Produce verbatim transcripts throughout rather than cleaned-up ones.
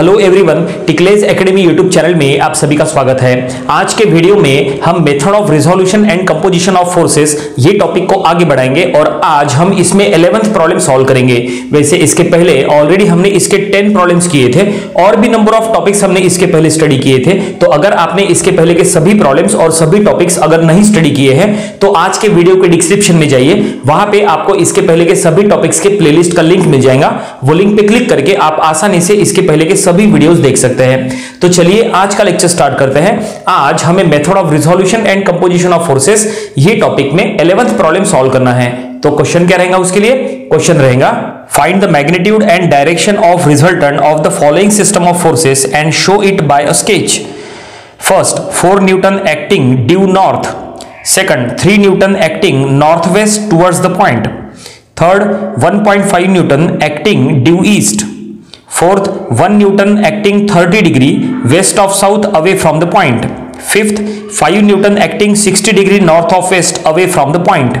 Hello everyone, टिकलेज academy YouTube channel में आप सभी का स्वागत है। आज के वीडियो में हम method of resolution and composition of forces ये टॉपिक को आगे बढ़ाएंगे और आज हम इसमें ग्यारहवीं प्रॉब्लम सॉल्व करेंगे। वैसे इसके पहले ऑलरेडी हमने इसके दस प्रॉब्लम्स किए थे और भी नंबर ऑफ टॉपिक्स हमने इसके पहले स्टडी किए थे। तो अगर आपने इसके पहले के सभी प्रॉब्लम्स और सभी टॉपिक्स अगर नहीं स्टडी किए हैं तो आज के वीडियो के डिस्क्रिप्शन में जाइए, वहां पे आपको इसके पहले के सभी टॉपिक्स के प्लेलिस्ट का लिंक मिल जाएगा। वो लिंक पे क्लिक करके आप आसानी से इसके पहले के सभी वीडियोस देख सकते हैं। तो चलिए आज का लेक्चर स्टार्ट करते हैं। आज हमें method of resolution and composition of forces ये टॉपिक में ग्यारहवीं प्रॉब्लम सॉल्व करना है। तो क्वेश्चन क्या रहेगा उसके लिए? क्वेश्चन रहेगा find the magnitude and direction of resultant of the following system of forces and show it by a sketch. First, four newton acting due north. Second, three newton acting north west towards the point. Third, one point five newton acting due east. Fourth, one Newton acting thirty degree west of south away from the point. Fifth, five Newton acting sixty degree north of west away from the point.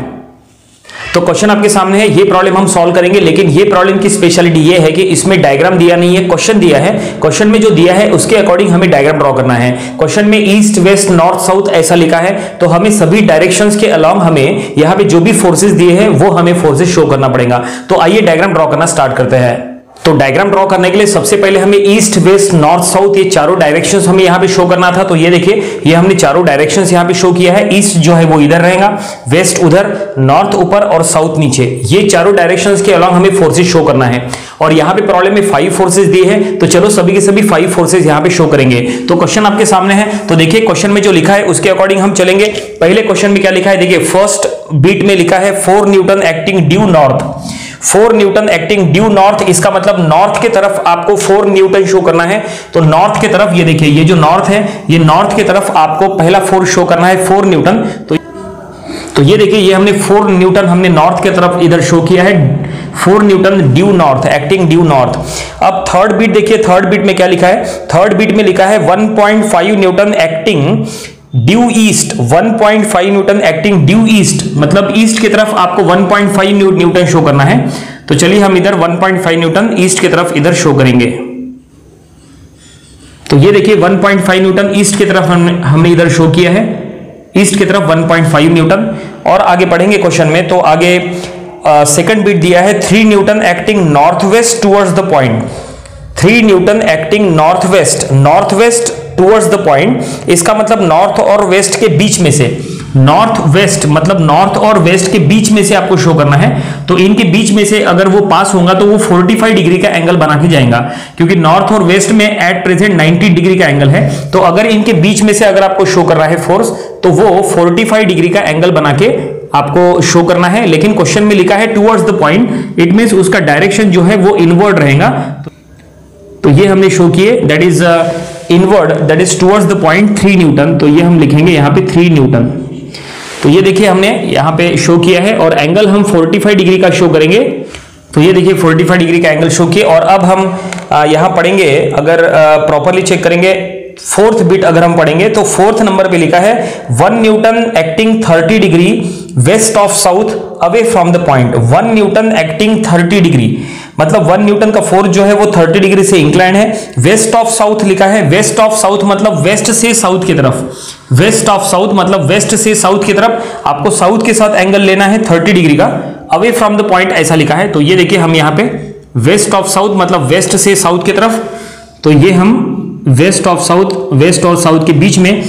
तो question आपके सामने है, ये problem हम solve करेंगे। लेकिन ये problem की स्पेशलिटी ये है कि इसमें डायग्राम दिया नहीं है, क्वेश्चन दिया है। क्वेश्चन में जो दिया है उसके अकॉर्डिंग हमें डायग्राम ड्रॉ करना है। क्वेश्चन में ईस्ट वेस्ट नॉर्थ साउथ ऐसा लिखा है, तो हमें सभी डायरेक्शंस के अलॉन्ग हमें यहाँ पे जो भी फोर्सेस दिए हैं वो हमें फोर्सेस शो करना पड़ेगा। तो आइए डायग्राम ड्रॉ करना स्टार्ट करते हैं। तो डायग्राम ड्रॉ करने के लिए सबसे पहले हमें ईस्ट वेस्ट नॉर्थ साउथ ये चारों डायरेक्शंस हमें यहाँ पे शो करना था। तो ये देखिए, ये हमने चारों डायरेक्शंस यहाँ पे शो किया है। ईस्ट जो है वो इधर रहेगा, वेस्ट उधर, नॉर्थ ऊपर और साउथ नीचे। ये चारों डायरेक्शंस के अलॉन्ग हमें फोर्सेस शो करना है। और यहाँ पे प्रॉब्लम में फाइव फोर्सेस दिए हैं, तो चलो सभी के सभी फाइव फोर्सेस यहाँ पे शो करेंगे। तो क्वेश्चन आपके सामने है, तो देखिए क्वेश्चन में जो लिखा है उसके अकॉर्डिंग हम चलेंगे। पहले क्वेश्चन में क्या लिखा है देखिए, फर्स्ट बीट में लिखा है four newton acting due north. Four newton acting due north, इसका मतलब नॉर्थ के तरफ आपको फोर न्यूटन शो करना है। तो नॉर्थ के तरफ ये देखिए, ये जो नॉर्थ है ये नॉर्थ के तरफ आपको पहला फोर्स शो करना है, फोर न्यूटन। तो तो ये देखिए, ये हमने फोर न्यूटन हमने नॉर्थ के तरफ इधर शो किया है, four newton due north, acting due north. अब थर्ड बीट देखिए, थर्ड बीट में क्या लिखा है? थर्ड बीट में लिखा है one point five newton acting due east. One point five newton acting due east मतलब ईस्ट की तरफ आपको one point five newton show करना है। तो चलिए हम इधर one point five newton east की तरफ इधर शो करेंगे। तो ये देखिए one point five newton east की तरफ हमने हमने इधर शो किया है, ईस्ट की तरफ वन पॉइंट फाइव न्यूटन। और आगे बढ़ेंगे क्वेश्चन में, तो आगे सेकंड बीट दिया है three newton acting north west towards the point. Three newton acting north west, north west towards the point, इसका मतलब नॉर्थ और वेस्ट के बीच में से, नॉर्थ वेस्ट मतलब नॉर्थ और वेस्ट के बीच में से आपको शो करना है। तो इनके बीच में से अगर वो पास होगा तो वो पैंतालीस डिग्री का एंगल बना के जाएगा, क्योंकि नॉर्थ और वेस्ट में एट प्रेजेंट नब्बे डिग्री का एंगल है। तो अगर इनके बीच में से अगर आपको शो कर रहा है फोर्स तो वो पैंतालीस डिग्री का एंगल बना के आपको शो करना है। लेकिन क्वेश्चन में लिखा है towards the point, it means उसका डायरेक्शन जो है वो इनवर्ड रहेगा। तो ये हमने शो किए, that is inward, that is towards the point three newton. तो ये हम लिखेंगे यहाँ पे थ्री न्यूटन। तो ये देखिए हमने यहाँ पे शो किया है और एंगल हम पैंतालीस डिग्री का शो करेंगे। तो ये देखिए पैंतालीस डिग्री का एंगल शो किया। और अब हम यहाँ पढ़ेंगे, अगर प्रॉपरली चेक करेंगे फोर्थ बिट अगर हम पढ़ेंगे तो फोर्थ नंबर पे लिखा है one newton acting thirty degree west of south away from the point. One newton acting thirty degree मतलब वन न्यूटन का फोर्स जो है वो थर्टी डिग्री से इंक्लाइन है। वेस्ट ऑफ साउथ लिखा है, वेस्ट ऑफ साउथ मतलब वेस्ट से साउथ की तरफ, वेस्ट ऑफ साउथ मतलब वेस्ट से साउथ की तरफ आपको साउथ के साथ एंगल लेना है थर्टी डिग्री का। अवे फ्रॉम द पॉइंट ऐसा लिखा है। तो ये देखिए हम यहाँ पे वेस्ट ऑफ साउथ मतलब वेस्ट से साउथ की तरफ, तो ये हम वेस्ट ऑफ साउथ, वेस्ट और साउथ के बीच में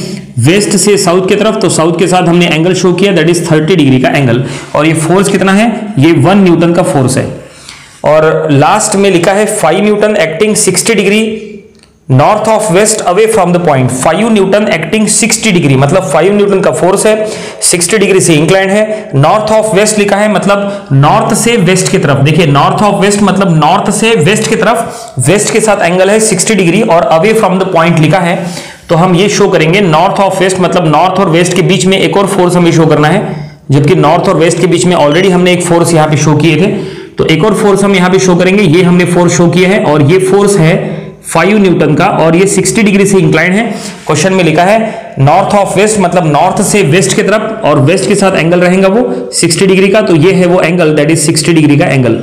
वेस्ट से साउथ की तरफ, तो साउथ के साथ हमने एंगल शो किया, दैट इज थर्टी डिग्री का एंगल। और ये फोर्स कितना है? ये वन न्यूटन का फोर्स है। और लास्ट में लिखा है five newton acting sixty degree north of west away from the point. Five newton acting sixty degree मतलब फाइव न्यूटन का फोर्स है, सिक्सटी डिग्री से इंक्लाइन है। नॉर्थ ऑफ वेस्ट लिखा है मतलब नॉर्थ से वेस्ट की तरफ, देखिए नॉर्थ ऑफ वेस्ट मतलब नॉर्थ से वेस्ट की तरफ, वेस्ट के साथ एंगल है सिक्सटी डिग्री। और अवे फ्रॉम द पॉइंट लिखा है, तो हम ये शो करेंगे नॉर्थ ऑफ वेस्ट मतलब नॉर्थ और वेस्ट के बीच में एक और फोर्स हमें शो करना है, जबकि नॉर्थ और वेस्ट के बीच में ऑलरेडी हमने एक फोर्स यहाँ पे शो किए थे। तो एक और फोर्स हम यहाँ पे शो करेंगे, ये हमने फोर्स शो किया है और ये फोर्स है फाइव न्यूटन का और ये सिक्सटी डिग्री से इंक्लाइन है। क्वेश्चन में लिखा है नॉर्थ ऑफ वेस्ट मतलब नॉर्थ से वेस्ट की तरफ और वेस्ट के साथ एंगल रहेगा वो सिक्सटी डिग्री का। तो ये है वो angle, that is sixty degree का एंगल।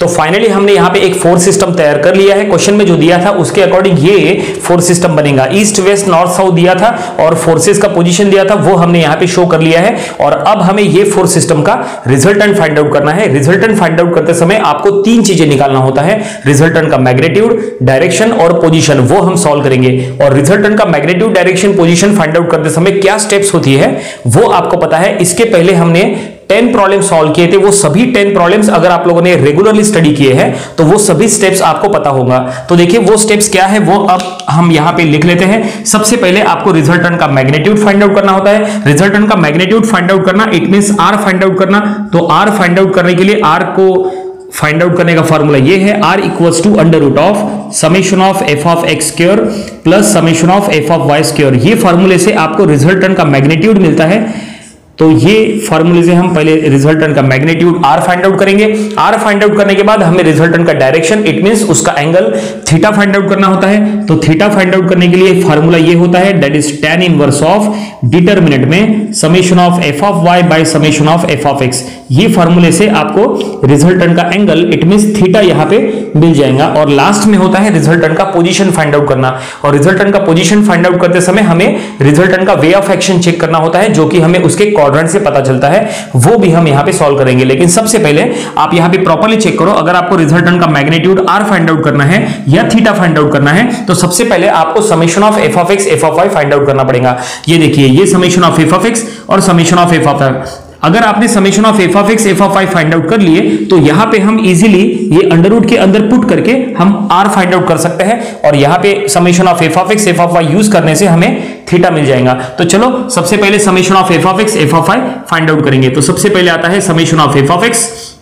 तो फाइनली हमने यहाँ पे एक फोर्स सिस्टम तैयार कर लिया है। क्वेश्चन में जो दिया था उसके अकॉर्डिंग ये फोर्स सिस्टम बनेगा। ईस्ट वेस्ट नॉर्थ साउथ दिया था और फोर्सेस का पोजीशन दिया था, वो हमने यहाँ पे शो कर लिया है। और अब हमें ये फोर्स सिस्टम का रिजल्टेंट फाइंड आउट करना है। रिजल्टेंट फाइंड आउट करते समय आपको तीन चीजें निकालना होता है, रिजल्टेंट का मैग्नीट्यूड, डायरेक्शन और पोजीशन, वो हम सॉल्व करेंगे। और रिजल्टेंट का magnitude, direction, position find out करते समय क्या स्टेप्स होती है वो आपको पता है। इसके पहले हमने टेन प्रॉब्लम सॉल्व किए थे, वो सभी टेन प्रॉब्लम्स अगर आप लोगों ने रेगुलरली स्टडी किए हैं तो वो सभी स्टेप्स आपको पता होगा। तो देखिए वो स्टेप्स क्या है वो अब हम यहाँ पे लिख लेते हैं। सबसे पहले आपको रिजल्टेंट का मैग्नीट्यूड फाइंड आउट करना होता है। रिजल्टेंट का मैग्नीट्यूड फाइंड आउट करना it means R find out करना। तो आर फाइंड आउट करने के लिए, आर को फाइंड आउट करने का फॉर्मूला ये है, R equals to under root of summation of F of X square plus summation of F of Y square. ये फॉर्मूले से आपको रिजल्टेंट का मैग्नीट्यूड मिलता है। तो ये फॉर्मूले से हम पहले रिजल्टेंट का मैग्नीट्यूड आर फाइंड आउट करेंगे। आर फाइंड आउट करने के बाद हमें रिजल्टेंट का डायरेक्शन इट मींस उसका एंगल थीटा फाइंड आउट करना होता है। तो थीटा फाइंड आउट करने के लिए फॉर्मूला ये होता है, that is tan inverse of determinant में summation of F of Y by summation of F of x. ये फॉर्मूले से आपको रिजल्टेंट का एंगल इट मींस थीटा यहाँ पे मिल जाएगा। और लास्ट में होता है रिजल्टेंट का पोजीशन फाइंड आउट करना। और रिजल्टेंट का पोजीशन फाइंड आउट करते समय हमें रिजल्टेंट का वे ऑफ एक्शन चेक करना होता है, जो कि हमें उसके से पता चलता है, वो भी हम यहां पे सॉल्व करेंगे। लेकिन सबसे पहले आप यहां पे प्रॉपर्ली चेक करो, अगर आपको रिजल्टेंट का मैग्नीट्यूड r फाइंड आउट करना है या थीटा फाइंड आउट करना है तो सबसे पहले आपको summation of f of x f of y find out करना पड़ेगा। ये देखिए, ये summation of f of x और summation of f of y। अगर आपने summation of f of x f of y find out कर लिए तो यहां पे हम इजीली ये अंडर रूट के अंदर पुट करके हम r फाइंड आउट कर सकते हैं। और यहां पे summation of f of x f of y use करने से हमें थीटा मिल जाएगा। तो चलो सबसे पहले summation of f of x f of y find out करेंगे। तो सबसे पहले आता है summation of f of x,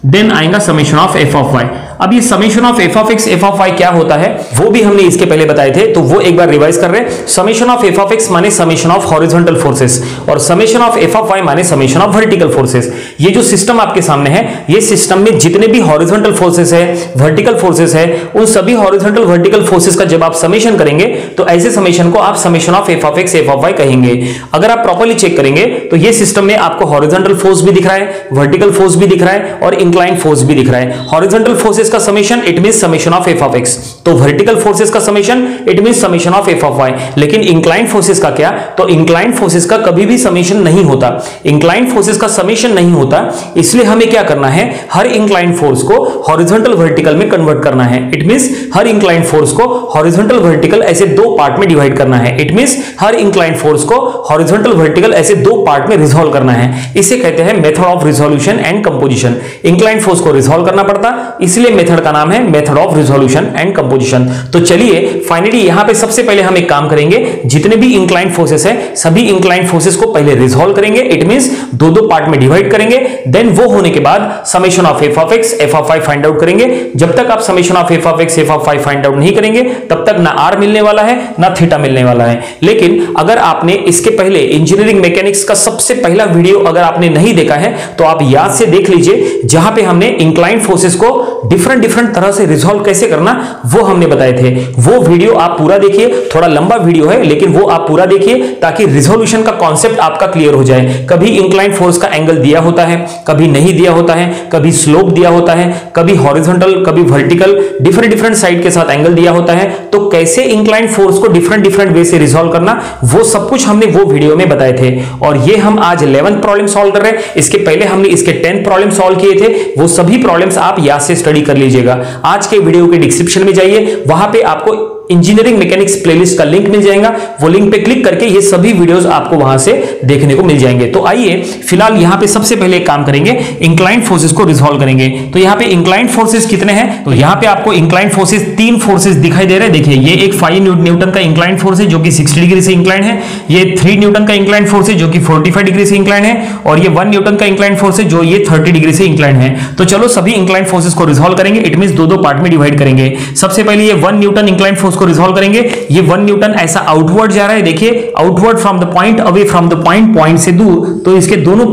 then आएगा summation of f of y। अब ये summation of f of x f of y क्या होता है वो भी हमने इसके पहले बताए थे, तो वो एक बार रिवाइज कर रहे हैं। Summation of f of x माने समेशन ऑफ हॉरिजॉन्टल फोर्सेस और summation of f of y माने समेशन ऑफ वर्टिकल फोर्सेस। ये जो सिस्टम आपके सामने है, ये सिस्टम में जितने भी हॉरिजॉन्टल फोर्सेस है, वर्टिकल फोर्सेस है, उन सभी हॉरिजॉन्टल वर्टिकल फोर्सेस का जब आप समेशन करेंगे तो ऐसे समेशन को आप summation of f of x f of y कहेंगे। अगर आप प्रॉपर्ली चेक करेंगे तो ये सिस्टम में आपको हॉरिजॉन्टल फोर्स भी दिख रहा है, वर्टिकल फोर्स भी दिख रहा है और इंक्लाइन फोर्स भी दिख रहा है। हॉरिजॉन्टल फोर्सेस का summation it means summation of f of x, तो वर्टिकल फोर्सेस का summation it means summation of f of y। लेकिन इंक्लाइन फोर्सेस का क्या? तो इंक्लाइन फोर्सेस का कभी भी समेशन नहीं होता, इंक्लाइन फोर्सेस का समेशन नहीं होता। इसलिए हमें क्या करना है, हर इंक्लाइन फोर्स को हॉरिजॉन्टल वर्टिकल में कन्वर्ट करना है। इट मींस हर इंक्लाइन फोर्स को हॉरिजॉन्टल वर्टिकल ऐसे दो पार्ट में डिवाइड करना है। इट मींस हर इंक्लाइन फोर्स को हॉरिजॉन्टल वर्टिकल ऐसे दो पार्ट में रिजॉल्व करना है। इसे कहते हैं method of resolution and composition. Incline force को रिजॉल्व करना पड़ता, इसलिए मेथड का नाम है method of resolution and composition. तो चलिए फाइनली यहां पे सबसे पहले हम एक काम करेंगे, जितने भी इंक्लाइन फोर्सेस हैं सभी इंक्लाइन फोर्सेस को पहले रिजॉल्व करेंगे, इट मींस दो दो पार्ट में डिवाइड करेंगे। देन वो होने के बाद summation of f of x f of y find out करेंगे। जब तक आप summation of f of x f of y find out नहीं करेंगे तब तक ना r मिलने वाला है ना थीटा मिलने वाला है। लेकिन अगर आपने इसके पहले इंजीनियरिंग मैकेनिक्स का सबसे पहला वीडियो अगर आपने नहीं देखा है तो आप याद से देख लीजिए, जहां पे हमने इंक्लाइन फोर्सेस को डिफरेंट डिफरेंट तरह से रिजॉल्व कैसे करना वो हमने बताए थे। वो वीडियो आप पूरा देखिए, थोड़ा लंबा वीडियो है लेकिन वो आप पूरा देखिए ताकि रिजोल्यूशन का कॉन्सेप्ट आपका क्लियर हो जाए। कभी इंक्लाइन फोर्स का एंगल दिया होता है, कभी नहीं दिया होता है, कभी स्लोप दिया होता है, कभी हॉरिजॉन्टल, कभी वर्टिकल, डिफरेंट डिफरेंट साइड के साथ एंगल दिया होता है। तो कैसे इंक्लाइन फोर्स को डिफरेंट डिफरेंट वे से रिजॉल्व करना वो सब कुछ हमने वो वीडियो में बताए थे। और ये हम आज इलेवंथ प्रॉब्लम सॉल्व कर रहे हैं। इसके पहले हमने इसके टेन प्रॉब्लम सॉल्व किए थे, वो सभी प्रॉब्लम्स आप याद से स्टडी कर लीजिएगा। आज के वीडियो के डिस्क्रिप्शन में जाइए, वहां पे आपको इंजीनियरिंग मैकेनिक्स प्लेलिस्ट का लिंक मिल जाएगा। वो लिंक पे क्लिक करके ये सभी वीडियोस आपको वहां से देखने को मिल जाएंगे। तो आइए फिलहाल यहां पे सबसे पहले एक काम करेंगे, इंक्लाइन फोर्सेस को रिजॉल्व करेंगे। तो यहां पे इंक्लाइन फोर्सेस कितने हैं? तो यहां पे आपको इंक्लाइन फोर्सेस तीन फोर्सेस दिखाई दे रहे हैं। देखिए ये एक फाइव न्यूटन का इंक्लाइन फोर्स है जो कि सिक्सटी डिग्री से इंक्लाइन है, ये थ्री न्यूटन का इंक्लाइन फोर्स है जो कि फोर्टी फाइव डिग्री से इंक्लाइन है, और ये वन न्यूटन का इंक्लाइन फोर्स है जो ये थर्टी डिग्री से इंक्लाइन है। तो चलो सभी इंक्लाइन फोर्सेस को रिजॉल्व करेंगे, इट मीन दो दो पार्ट में डिवाइड करेंगे। सबसे पहले ये वन न्यूटन इंक्लाइन फोर्स उसको रिजॉल्व करेंगे, ये वन न्यूटन ऐसा आउटवर्ड जा रहा है, देखिए outward from the point, away from the point, point से दूर, तो इसके दोनों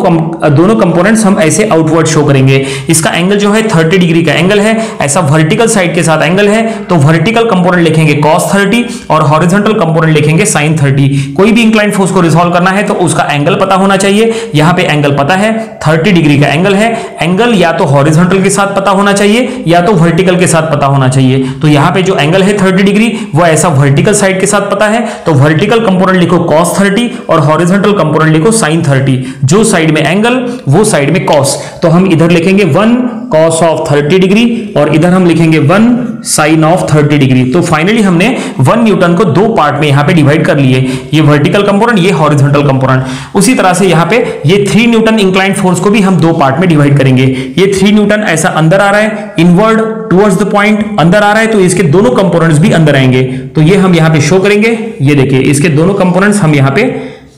दोनों कंपोनेंट्स हम ऐसे आउटवर्ड शो करेंगे। इसका एंगल जो है थर्टी डिग्री का एंगल है, ऐसा वर्टिकल साइड के साथ एंगल है, तो वर्टिकल कंपोनेंट लिखेंगे कॉस थर्टी और हॉरिजॉन्टल कंपोनेंट लिखेंगे साइन थर्टी। कोई भी इंक्लाइंड फोर्स को रिजॉल्व करना है तो उसका एंगल पता होना चाहिए, यहां पे एंगल पता है थर्टी डिग्री का एंगल है, एंगल या तो हॉरिजॉन्टल के साथ पता होना चाहिए या तो वर्टिकल के साथ पता होना चाहिए, तो यहां पे जो एंगल है थर्टी डिग्री वो ऐसा वर्टिकल साइड के साथ पता है, तो वर्टिकल कंपोनेंट लिखो कॉस थर्टी और हॉरिजॉन्टल कंपोनेंट लिखो साइन थर्टी, जो साइड में एंगल वो साइड में कॉस, तो हम इधर लिखेंगे one cos of thirty degree और इधर हम लिखेंगे one sine of thirty degree. तो फाइनली हमने वन न्यूटन को दो पार्ट में यहां पे डिवाइड कर लिए, ये वर्टिकल कंपोनेंट, ये हॉरिजॉन्टल कंपोनेंट। उसी तरह से यहां पे ये थ्री न्यूटन इंक्लाइंड फोर्स को भी हम दो पार्ट में डिवाइड करेंगे, ये थ्री न्यूटन ऐसा अंदर आ रहा है, इनवर्ड टुवर्ड्स द पॉइंट अंदर आ रहा है, तो इसके दोनों कंपोनेंट्स भी अंदर आएंगे, तो ये हम यहां पे शो करेंगे, ये देखिए इसके दोनों कंपोनेंट्स हम यहां पे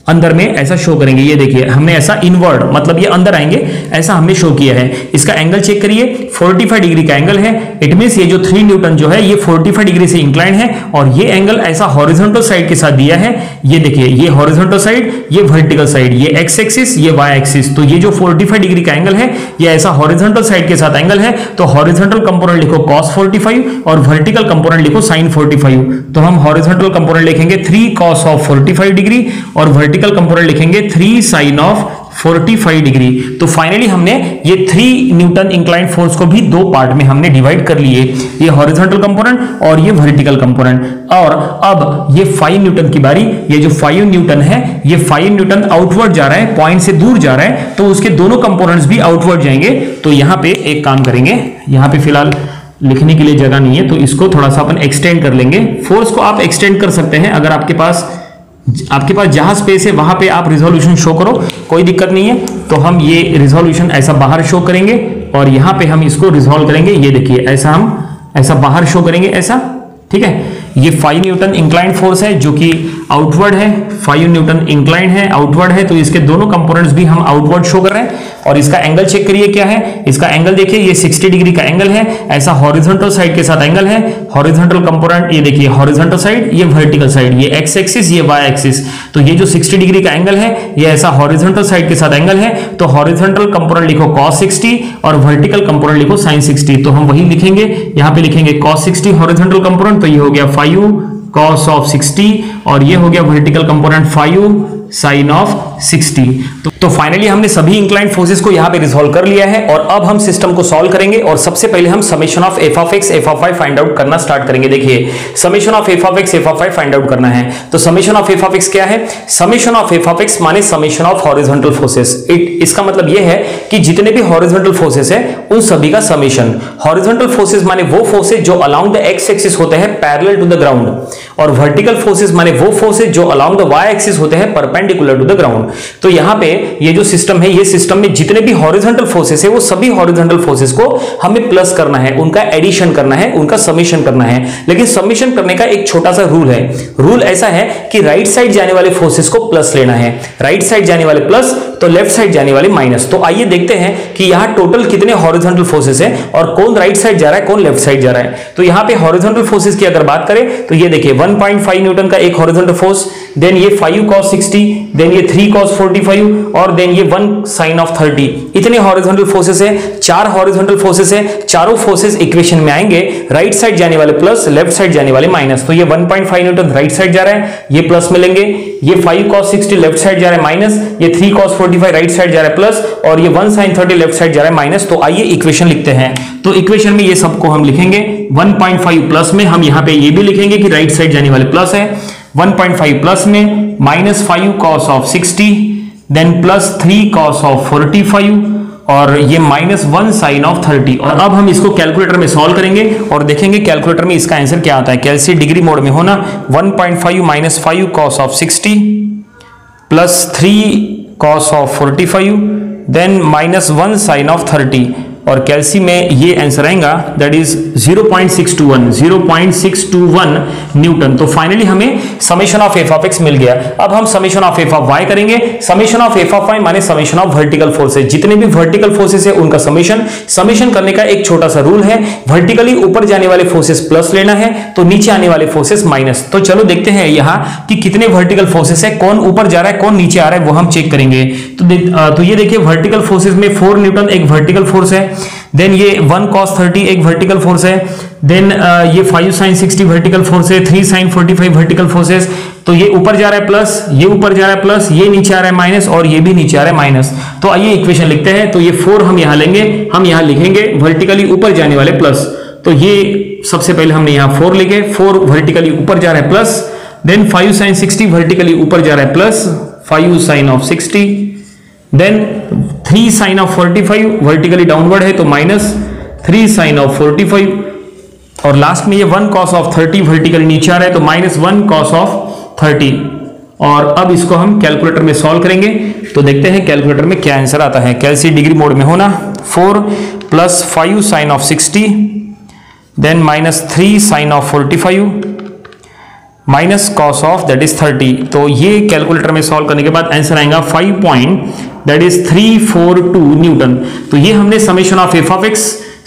अंदर में ऐसा शो करेंगे, ये देखिए हमने ऐसा इनवर्ड मतलब ये अंदर आएंगे ऐसा हमने शो किया है। इसका एंगल चेक करिए पैंतालीस डिग्री का एंगल है, इट मींस ये जो थ्री न्यूटन जो है ये पैंतालीस डिग्री से इंक्लाइन है और ये एंगल ऐसा हॉरिजॉन्टल साइड के साथ दिया है, ये देखिए ये हॉरिजॉन्टल साइड, ये वर्टिकल साइड, ये एक्स एक्सिस, ये वाई एक्सिस, तो ये जो पैंतालीस डिग्री का एंगल है ये ऐसा हॉरिजॉन्टल साइड के साथ एंगल है, तो हॉरिजॉन्टल कंपोनेंट लिखो cos पैंतालीस और वर्टिकल कंपोनेंट लिखो sin पैंतालीस, तो हम हॉरिजॉन्टल कंपोनेंट लिखेंगे थ्री cos ऑफ पैंतालीस डिग्री और वर्टिकल कंपोनेंट लिखेंगे थ्री sin ऑफ पैंतालीस डिग्री। तो फाइनली हमने ये थ्री न्यूटन इंक्लाइंड फोर्स को भी दो पार्ट में हमने डिवाइड कर लिए, ये हॉरिजॉन्टल कंपोनेंट और ये वर्टिकल कंपोनेंट। और अब ये फाइव न्यूटन की बारी, ये जो फाइव न्यूटन है ये फाइव न्यूटन आउटवर्ड जा रहा है, पॉइंट से दूर जा रहा है, तो उसके दोनों कंपोनेंट्स भी आउटवर्ड जाएंगे, तो यहां पे एक काम करेंगे, यहां पे फिलहाल लिखने के लिए जगह नहीं है तो इसको थोड़ा सा अपन एक्सटेंड कर लेंगे, फोर्स को आप एक्सटेंड कर सकते हैं, अगर आपके पास आपके पास जहां स्पेस है वहां पे आप रिजोल्यूशन शो करो, कोई दिक्कत नहीं है। तो हम ये रिजोल्यूशन ऐसा बाहर शो करेंगे और यहां पे हम इसको रिजोल्व करेंगे, ये देखिए ऐसा हम ऐसा बाहर शो करेंगे ऐसा, ठीक है। ये फाइव न्यूटन इंक्लाइंड फोर्स है जो कि आउटवर्ड है, फाइव न्यूटन इंक्लाइंड है आउटवर्ड है, तो इसके दोनों कंपोनेंट्स भी हम आउटवर्ड शो कर रहे हैं। और इसका एंगल चेक करिए क्या है, इसका एंगल देखिए ये सिक्सटी डिग्री का एंगल है, ऐसा हॉरिजॉन्टल साइड के साथ एंगल है, हॉरिजॉन्टल कंपोनेंट ये देखिए हॉरिजॉन्टल साइड, ये वर्टिकल साइड, ये एक्स एक्सिस, ये वाई एक्सिस, तो ये जो सिक्सटी डिग्री का एंगल है ये ऐसा हॉरिजॉन्टल साइड के साथ एंगल है, तो हॉरिजॉन्टल कंपोनेंट लिखो cos सिक्सटी और वर्टिकल कंपोनेंट लिखो sin सिक्सटी, तो हम वही लिखेंगे, यहाँ पे लिखेंगे cos सिक्सटी हॉरिजॉन्टल कंपोनेंट, तो ये हो गया फाइव cos ऑफ सिक्सटी और ये हो गया vertical component five sine of sixty. तो, तो फाइनली हमने सभी इंक्लाइंड फोर्सेस को यहां पे रिजॉल्व कर लिया है और अब हम सिस्टम को सॉल्व करेंगे और सबसे पहले हम summation of F of x F of Y find out करना स्टार्ट करेंगे। देखिए summation of F of x F of Y find out करना है, तो summation of F of X क्या है, summation of F of X माने summation of horizontal forces, it इसका मतलब यह है कि जितने भी हॉरिजॉन्टल फोर्सेस है उन सभी का समेशन। हॉरिजॉन्टल फोर्सेस माने वो फोर्सेस जो अलॉन्ग द एक्स एक्सिस होते हैं पैरेलल टू द ग्राउंड, और वर्टिकल फोर्सेस माने वो फोर्सेस जो अलॉन्ग द वाई एक्सिस होते हैं परपेंडिकुलर टू द ग्राउंड। तो यहां पे ये जो सिस्टम है ये सिस्टम में जितने भी हॉरिजॉन्टल फोर्सेस है वो सभी हॉरिजॉन्टल फोर्सेस को हमें प्लस करना है, उनका एडिशन करना है, उनका समेशन करना है। लेकिन समेशन करने का एक छोटा सा रूल है, रूल ऐसा है कि राइट साइड जाने वाले फोर्सेस को प्लस लेना है, राइट साइड जाने वाले प्लस तो लेफ्ट साइड जाने वाले माइनस। तो आइए देखते हैं कि यहां टोटल कितने हॉरिजॉन्टल फोर्सेस है और कौन राइट साइड जा रहा है कौन लेफ्ट साइड जा रहा है। तो यहां पे हॉरिजॉन्टल फोर्सेस की अगर बात करें तो ये देखिए वन पॉइंट फाइव न्यूटन का एक हॉरिजॉन्टल फोर्स, देन ये फाइव cos सिक्सटी, देन ये थ्री cos पैंतालीस और देन ये वन sin ऑफ थर्टी। इतने हॉरिजॉन्टल फोर्सेस है, चार हॉरिजॉन्टल फोर्सेस है, चारों फोर्सेस इक्वेशन में आएंगे, राइट साइड जाने वाले प्लस लेफ्ट साइड जाने वाले माइनस। तो ये one point five newton right side जा रहा है, ये प्लस में लेंगे, ये five cos sixty left side जा रहा है माइनस, ये थ्री cos पैंतालीस राइट साइड जा रहा है प्लस और ये one sin thirty left side जा रहा है माइनस। तो आइए इक्वेशन लिखते हैं, तो इक्वेशन में ये सबको हम लिखेंगे वन पॉइंट फाइव प्लस में, हम यहां पे ये भी लिखेंगे कि राइट साइड जाने वाले प्लस है, वन पॉइंट फाइव प्लस में minus five cos of sixty, then plus three cos of पैंतालीस और ये minus one sine of thirty. और अब हम इसको कैलकुलेटर में सॉल्व करेंगे और देखेंगे कैलकुलेटर में इसका आंसर क्या आता है। कैलसी डिग्री मोड में होना, one point five minus five cos of sixty plus three cos of पैंतालीस then minus one sine of thirty और कैल्सी में ये आंसर आएगा that is zero point six two one newton. तो फाइनली हमें summation of F of x मिल गया। अब हम summation of F of Y करेंगे। Summation of F of Y माने समेशन ऑफ वर्टिकल फोर्सेस, जितने भी वर्टिकल फोर्सेस है उनका समेशन। समेशन करने का एक छोटा सा रूल है, वर्टिकली ऊपर जाने वाले फोर्सेस प्लस लेना है तो नीचे आने वाले फोर्सेस माइनस। तो चलो देखते हैं यहाँ कि कितने वर्टिकल फोर्सेस है, कौन ऊपर जा रहा है कौन नीचे आ रहा है वो हम चेक करेंगे। तो, तो ये देखिए वर्टिकल फोर्सेस में फोर न्यूटन एक वर्टिकल फोर्स है, देन ये वन cos थर्टी एक वर्टिकल फोर्स है, देन uh, ये five sin sixty vertical force है, three sin forty five vertical forces. तो ये ऊपर जा रहा है प्लस, ये ऊपर जा रहा है प्लस, ये नीचे आ रहा है माइनस और ये भी नीचे आ रहा है माइनस। तो आइए इक्वेशन लिखते हैं। तो ये फोर हम यहाँ लेंगे, हम यहाँ लिखेंगे वर्टिकली ऊपर जाने वाले प्लस। तो ये सबसे पहले हमने यहाँ फोर लिखे, फोर वर्टिकली ऊपर जा रहा है plus, then five sine sixty vertically ऊपर जा रहा है plus, five sine of sixty, then three sine of forty five vertically downward है तो minus, three sine of forty five और लास्ट में ये one cos of thirty vertically नीचे आ रहा है तो minus one cos of thirty. और अब इसको हम कैलकुलेटर में सॉल्व करेंगे। तो देखते हैं कैलकुलेटर में क्या आंसर आता है। कैल्सी डिग्री मोड में होना, four plus five sine of sixty, then minus three sine of forty five minus cos of that is thirty. तो ये कैलकुलेटर में सॉल्व करने के बाद आंसर आएगा five point that is three four two newton. तो ये हमने summation of F of x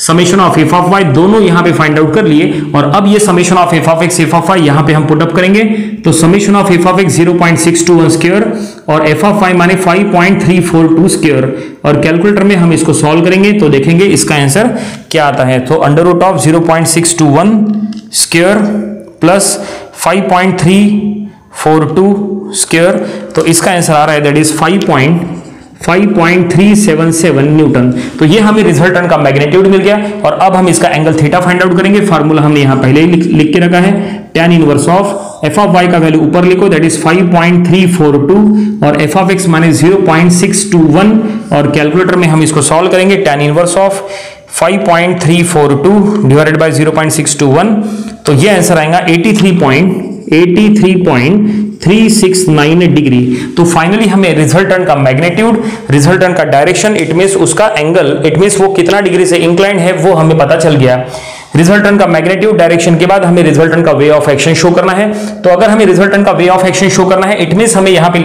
summation of F of Y दोनों यहां पे फाइंड आउट कर लिए। और अब ये summation of F of x F of Y यहां पे हम पुट अप करेंगे। तो summation of F of X zero point six two one square और एफ ऑफ वाई माने five point three four two square और कैलकुलेटर में हम इसको सॉल्व करेंगे तो देखेंगे इसका आंसर क्या आता है। तो under root of zero point six two one square plus five point three four two square, तो इसका आंसर आ रहा है that is five five point three seven seven newton. तो ये हमें रिजल्टेंट का मैग्नीट्यूड मिल गया। और अब हम इसका एंगल थीटा फाइंड आउट करेंगे। फार्मूला हमने यहाँ पहले ही लिख, लिख के रखा है, tan inverse of F of Y का वैल्यू ऊपर लिखो that is five point three four two और एफ ऑफ एक्स माने zero point six two one और कैलकुलेटर में हम इसको सॉल्व करेंगे। tan inverse of five point three four two divided by zero point six two one, तो ये answer आएगा eighty three point three six nine degree. तो फाइनली हमें रिजल्टेंट का मैग्नीट्यूड, रिजल्टेंट का डायरेक्शन, इट मींस उसका angle, it means वो कितना डिग्री से इंक्लाइंड है वो हमें पता चल गया। रिजल्टेंट का मैग्नीट्यूड, डायरेक्शन के बाद हमें रिजल्टेंट का वे ऑफ एक्शन शो करना है। तो अगर हमें रिजल्टेंट का वे ऑफ एक्शन शो करना है इट मींस हमें यहाँ पे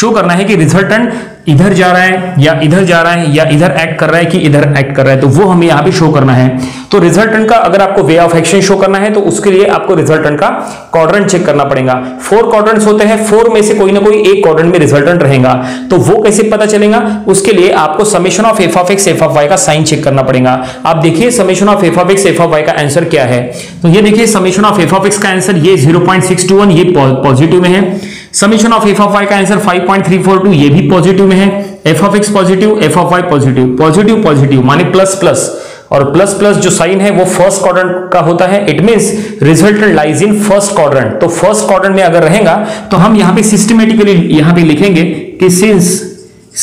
शो करना है कि रिजल्टेंट इधर जा रहा है या इधर जा रहा है या इधर एक्ट कर रहा है कि इधर एक्ट कर रहा है, तो वो हमें यहाँ पे शो करना है। तो रिजल्टेंट का अगर आपको वे ऑफ एक्शन शो करना है तो उसके लिए आपको रिजल्टेंट का क्वाड्रेंट चेक करना पड़ेगा। फोर क्वाड्रेंट्स होते हैं, फोर में से कोई ना कोई एक क्वाड्रेंट में रिजल्टेंट रहेगा। तो वो कैसे पता चलेगा, उसके लिए आपको summation of F of x F of Y का साइन चेक करना पड़ेगा। आप देखिए summation of F of x F of Y का आंसर क्या है। तो ये देखिए summation of F of x का आंसर ये zero point six two one ये पॉजिटिव में है। Summation of F of Y का answer five point three four two ये भी पॉजिटिव में है। F of x positive, F of Y positive, positive positive माने प्लस प्लस, और प्लस प्लस जो साइन है वो फर्स्ट क्वाड्रेंट का होता है। It means resultant lies in first quadrant. तो फर्स्ट क्वाड्रेंट में अगर रहेगा तो हम यहां पे सिस्टमेटिकली यहां पे लिखेंगे कि since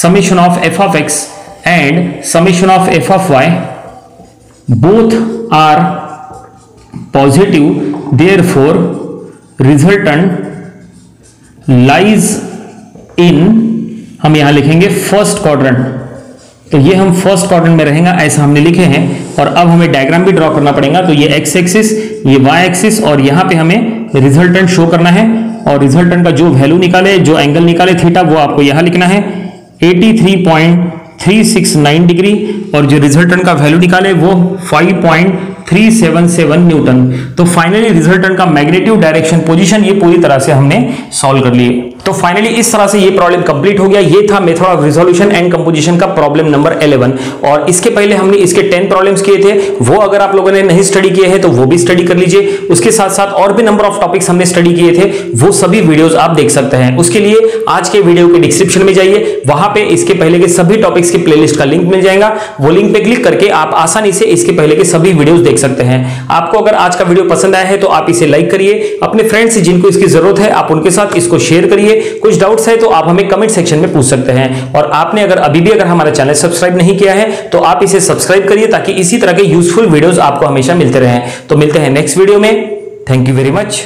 summation of F of x and summation of F of Y both are positive therefore resultant lies in, हम यहां लिखेंगे फर्स्ट क्वाड्रेंट। तो ये हम फर्स्ट क्वाड्रेंट में रहेगा ऐसा हमने लिखे हैं। और अब हमें डायग्राम भी ड्रॉ करना पड़ेगा। तो ये एक्स एक्सिस, ये वाई एक्सिस और यहाँ पे हमें रिजल्टेंट शो करना है। और रिजल्टेंट का जो वैल्यू निकाले, जो एंगल निकाले थीटा, वो आपको यहाँ लिखना है eighty three point three six nine degree. और जो रिजल्टेंट का वैल्यू निकाले वो five point three seven seven newton. तो फाइनली रिजल्टेंट का मैग्नीट्यूड, डायरेक्शन, पोजीशन ये पूरी तरह से हमने सॉल्व कर लिए। तो फाइनली इस तरह से ये प्रॉब्लम कंप्लीट हो गया। ये था method of resolution and composition का प्रॉब्लम नंबर इलेवन। और इसके पहले हमने इसके टेन प्रॉब्लम्स किए थे, वो अगर आप लोगों ने नहीं स्टडी किए हैं तो वो भी स्टडी कर लीजिए। उसके साथ साथ और भी नंबर ऑफ टॉपिक्स हमने स्टडी किए थे, वो सभी वीडियोज आप देख सकते हैं। उसके लिए आज के वीडियो के डिस्क्रिप्शन में जाइए, वहां पे इसके पहले के सभी टॉपिक्स की प्लेलिस्ट का लिंक मिल जाएगा। वो लिंक पे क्लिक करके आप आसानी से इसके पहले के सभी वीडियोज देख सकते हैं। आपको अगर आज का वीडियो पसंद आया है तो आप इसे लाइक करिए, अपने फ्रेंड्स से जिनको इसकी जरूरत है आप उनके साथ इसको शेयर करिए। कुछ डाउट्स है तो आप हमें कमेंट सेक्शन में पूछ सकते हैं। और आपने अगर अभी भी अगर हमारा चैनल सब्सक्राइब नहीं किया है तो आप इसे सब्सक्राइब करिए ताकि इसी तरह के यूजफुल वीडियोस आपको हमेशा मिलते रहें। तो मिलते हैं नेक्स्ट वीडियो में। Thank you very much.